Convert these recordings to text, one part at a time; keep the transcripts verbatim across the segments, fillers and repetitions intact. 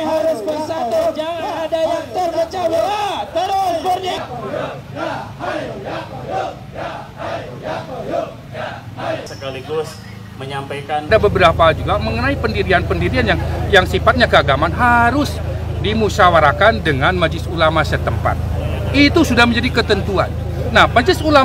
Harus bersatu, jangan ada yang terpecah belah. Terus berniat. Sekaligus menyampaikan ada beberapa juga mengenai pendirian-pendirian yang yang sifatnya keagamaan harus dimusyawarakan dengan majelis ulama setempat. Itu sudah menjadi ketentuan. Nah, majelis ulama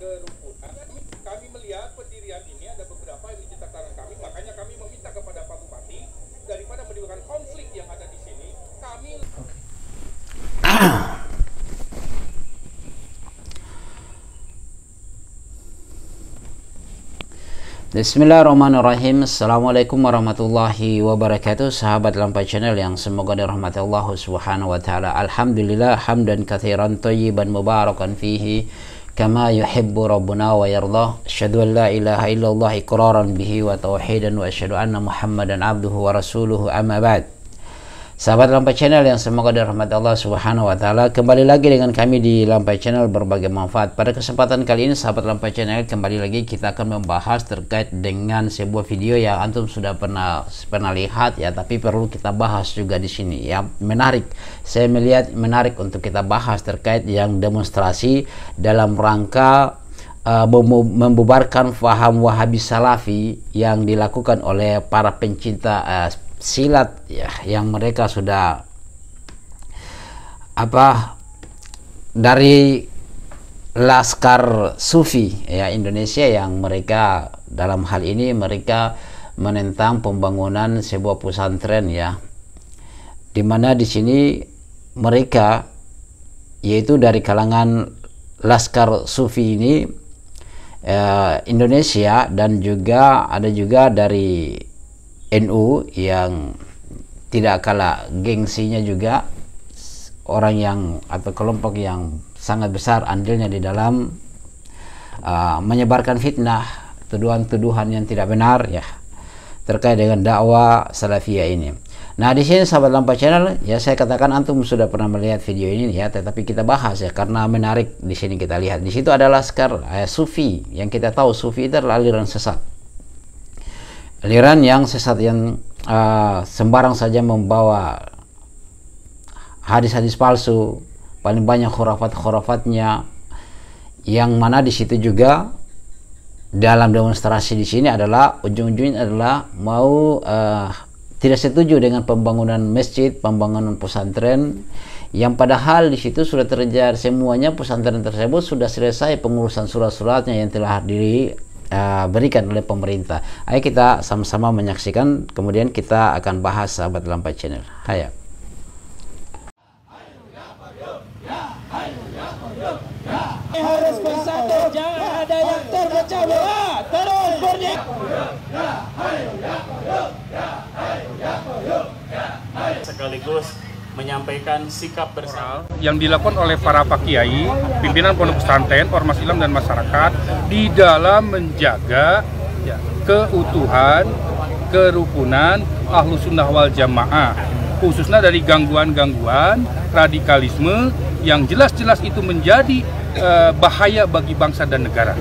Kerukunan, kami melihat pendirian ini ada beberapa yang mencetak tangan kami, makanya kami meminta kepada Pak Bupati daripada menimbulkan konflik yang ada di sini, kami Bismillahirrahmanirrahim. Assalamualaikum warahmatullahi wabarakatuh. Sahabat Lampai Channel yang semoga dirahmati Allah Subhanahu wa taala. Alhamdulillah hamdan katsiran thayyiban mubarakan fihi kama yuhibbu rabbuna wa yardah. Asyhadu an la ilaha illallah iqraran bihi wa tauhidan wa asyhadu anna Muhammadan abduhu wa rasuluhu. Amma ba'd. Sahabat Lampai Channel yang semoga dirahmati Allah Subhanahu wa taala, kembali lagi dengan kami di Lampai Channel berbagai manfaat. Pada kesempatan kali ini sahabat Lampai Channel, kembali lagi kita akan membahas terkait dengan sebuah video yang antum sudah pernah pernah lihat ya, tapi perlu kita bahas juga di sini ya. Menarik. Saya melihat menarik untuk kita bahas terkait yang demonstrasi dalam rangka Uh, membubarkan faham Wahabi Salafi yang dilakukan oleh para pencinta uh, silat ya, yang mereka sudah apa dari Laskar Sufi ya Indonesia, yang mereka dalam hal ini mereka menentang pembangunan sebuah pesantren ya, dimana di sini mereka yaitu dari kalangan Laskar Sufi ini Indonesia, dan juga ada juga dari N U yang tidak kalah gengsinya juga, orang yang atau kelompok yang sangat besar andilnya di dalam uh, menyebarkan fitnah, tuduhan-tuduhan yang tidak benar ya terkait dengan dakwah salafiyah ini. Nah, di sini sahabat Lampai Channel ya, saya katakan antum sudah pernah melihat video ini ya, tetapi kita bahas ya karena menarik. Di sini kita lihat di situ ada laskar eh, sufi, yang kita tahu sufi itu adalah aliran sesat, aliran yang sesat yang uh, sembarang saja membawa hadis-hadis palsu, paling banyak khurafat-khurafatnya, yang mana di situ juga dalam demonstrasi di sini adalah ujung-ujungnya adalah mau uh, tidak setuju dengan pembangunan masjid, pembangunan pesantren, yang padahal di situ sudah terjadi semuanya. Pesantren tersebut sudah selesai pengurusan surat-suratnya yang telah diberikan uh, oleh pemerintah. Ayo kita sama-sama menyaksikan, kemudian kita akan bahas sahabat Lampai Channel. Hayat. Harus bersatu, jangan ada yang terpecah belah. Terus berniat. Sekaligus menyampaikan sikap bersama yang dilakukan oleh para pak kiai, pimpinan pondok pesantren, ormas Islam dan masyarakat di dalam menjaga keutuhan, kerukunan ahlus sunnah wal jamaah, khususnya dari gangguan-gangguan radikalisme yang jelas-jelas itu menjadi uh, bahaya bagi bangsa dan negara.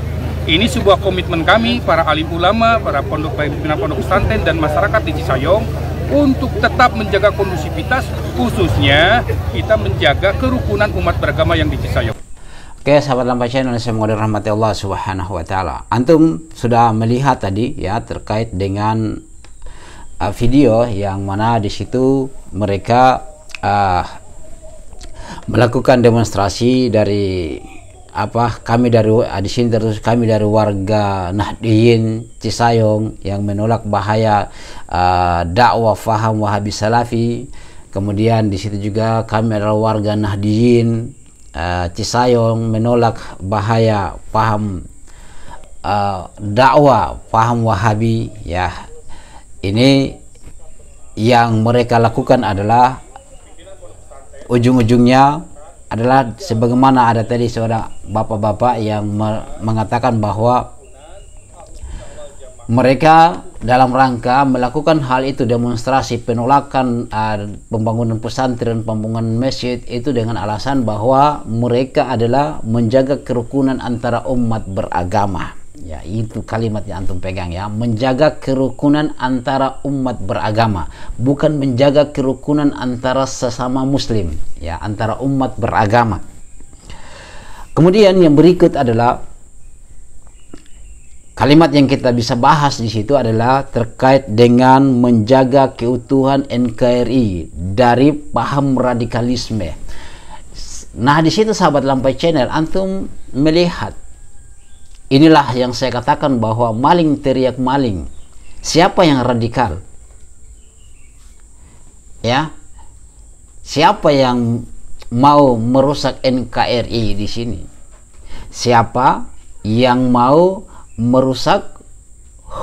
Ini sebuah komitmen kami, para alim ulama, para pondok pimpinan pondok pesantren dan masyarakat di Cisayong, untuk tetap menjaga kondusivitas, khususnya kita menjaga kerukunan umat beragama yang di Cisayong. Oke, sahabat Lampai Channel yang semoga dirahmati Allah Subhanahu wa taala. Antum sudah melihat tadi ya terkait dengan uh, video yang mana di situ mereka uh, melakukan demonstrasi dari apa kami dari di sini terus kami dari warga Nahdliyin Cisayong yang menolak bahaya uh, dakwah faham Wahabi Salafi. Kemudian di situ juga kami adalah warga Nahdliyin uh, Cisayong menolak bahaya faham uh, dakwah faham Wahabi ya. Ini yang mereka lakukan adalah ujung-ujungnya adalah sebagaimana ada tadi seorang bapak-bapak yang mengatakan bahwa mereka dalam rangka melakukan hal itu, demonstrasi penolakan uh, pembangunan pesantren, pembangunan masjid itu dengan alasan bahwa mereka adalah menjaga kerukunan antara umat beragama. Ya, itu kalimat yang antum pegang ya, menjaga kerukunan antara umat beragama, bukan menjaga kerukunan antara sesama muslim ya, antara umat beragama. Kemudian yang berikut adalah kalimat yang kita bisa bahas di situ adalah terkait dengan menjaga keutuhan N K R I dari paham radikalisme. Nah, di situ sahabat Lampai Channel, antum melihat inilah yang saya katakan bahwa maling teriak maling. Siapa yang radikal? Ya. Siapa yang mau merusak N K R I di sini? Siapa yang mau merusak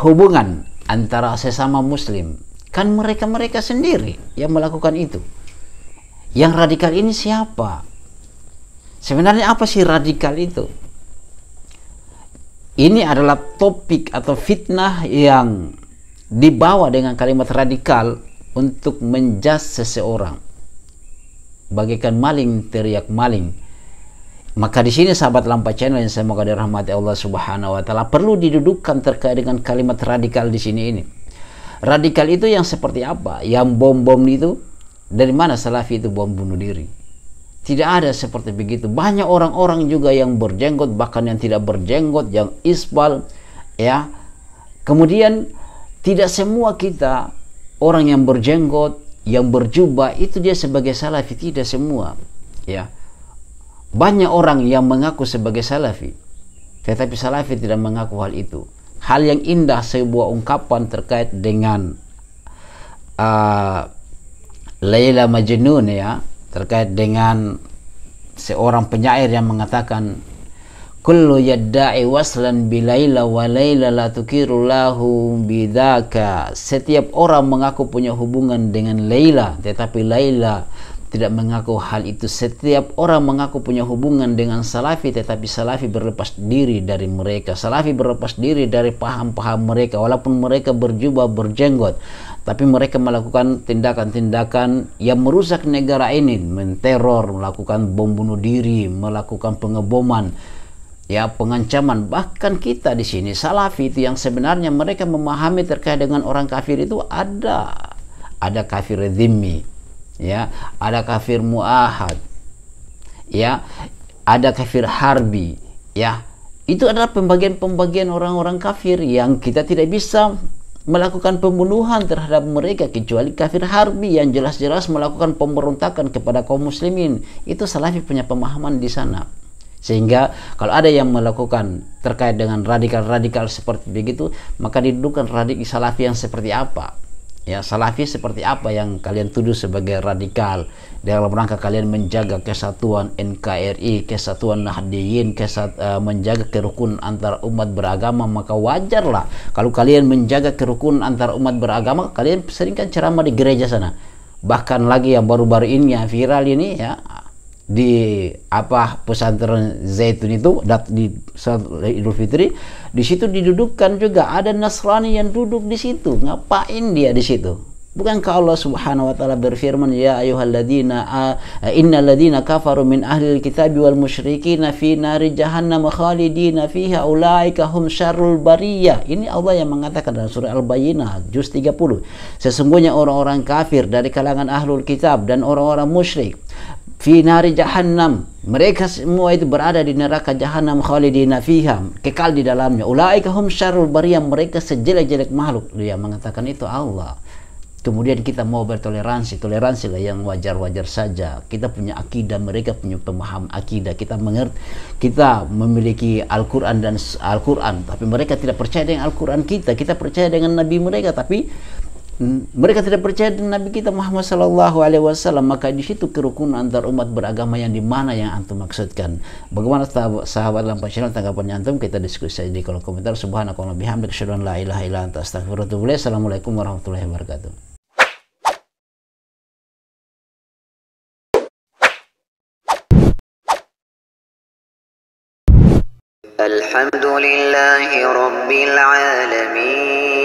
hubungan antara sesama muslim? Kan mereka-mereka sendiri yang melakukan itu. Yang radikal ini siapa? Sebenarnya apa sih radikal itu? Ini adalah topik atau fitnah yang dibawa dengan kalimat radikal untuk menjas seseorang, bagaikan maling teriak maling. Maka di sini sahabat Lampai Channel yang semoga dirahmati Allah Subhanahu wa taala, perlu didudukkan terkait dengan kalimat radikal di sini ini. Radikal itu yang seperti apa? Yang bom-bom itu dari mana salafi itu bom bunuh diri? Tidak ada seperti begitu. Banyak orang-orang juga yang berjenggot, bahkan yang tidak berjenggot, yang isbal ya. Kemudian tidak semua kita orang yang berjenggot, yang berjubah itu dia sebagai salafi, tidak semua ya. Banyak orang yang mengaku sebagai salafi, tetapi salafi tidak mengaku hal itu. Hal yang indah sebuah ungkapan terkait dengan uh, Layla Majnun ya, terkait dengan seorang penyair yang mengatakan kullu yadda'i waslan bi Layla wa Layla la tukirullahu bidaka. Setiap orang mengaku punya hubungan dengan Layla, tetapi Layla tidak mengaku hal itu. Setiap orang mengaku punya hubungan dengan salafi, tetapi salafi berlepas diri dari mereka. Salafi berlepas diri dari paham-paham mereka, walaupun mereka berjubah berjenggot, tapi mereka melakukan tindakan-tindakan yang merusak negara ini, menteror, melakukan bom bunuh diri, melakukan pengeboman ya, pengancaman. Bahkan kita di sini salafi itu yang sebenarnya mereka memahami terkait dengan orang kafir itu ada ada kafir dzimmi ya, ada kafir mu'ahad ya, ada kafir harbi ya. Itu adalah pembagian-pembagian orang-orang kafir yang kita tidak bisa melakukan pembunuhan terhadap mereka kecuali kafir harbi yang jelas-jelas melakukan pemberontakan kepada kaum muslimin. Itu salafi punya pemahaman di sana, sehingga kalau ada yang melakukan terkait dengan radikal-radikal seperti begitu, maka didudukan radikal salafi yang seperti apa. Ya, salafi seperti apa yang kalian tuduh sebagai radikal dalam rangka kalian menjaga kesatuan N K R I, kesatuan Nahdliyin, kesat, uh, menjaga kerukunan antara umat beragama. Maka wajarlah kalau kalian menjaga kerukunan antara umat beragama. Kalian seringkan ceramah di gereja sana. Bahkan lagi yang baru-baru ini yang viral ini ya, di apa pesantren Zaitun itu di Idul Fitri, di situ didudukkan juga ada Nasrani yang duduk di situ. Ngapain dia di situ? Bukankah Allah Subhanahu wa taala berfirman, ya ayyuhalladzina innalladzina kafaru min ahlil kitabi wal musyrikin fi nari jahannam khalidina fiha ulaika hum syarrul bariyah. Ini Allah yang mengatakan dalam surah Al-Bayyinah juz tiga puluh. Sesungguhnya orang-orang kafir dari kalangan ahlul kitab dan orang-orang musyrik fi nari jahannam, mereka semua itu berada di neraka jahannam khalidina fiha, kekal di dalamnya. Ulaika hum syarrul bariyah, mereka sejelek-jelek makhluk. Dia mengatakan itu Allah. Kemudian kita mau bertoleransi, toleransilah yang wajar-wajar saja. Kita punya akidah, mereka punya pemaham akidah. Kita mengerti, kita memiliki Al-Qur'an dan Al-Qur'an, tapi mereka tidak percaya dengan Al-Qur'an kita. Kita percaya dengan nabi mereka, tapi mereka tidak percaya dengan Nabi kita Muhammad Sallallahu Alaihi Wasallam. Maka di situ kerukunan antar umat beragama yang dimana yang antum maksudkan. Bagaimana sahabat Lampai Channel tanggapannya antum? Kita diskusi di kolom komentar. Subhanakallahumma bihamdika asyhadu an la ilaha illa anta astaghfiruka wa atubu ilaik. Assalamualaikum warahmatullahi wabarakatuh. Alhamdulillahi Rabbil Alamin.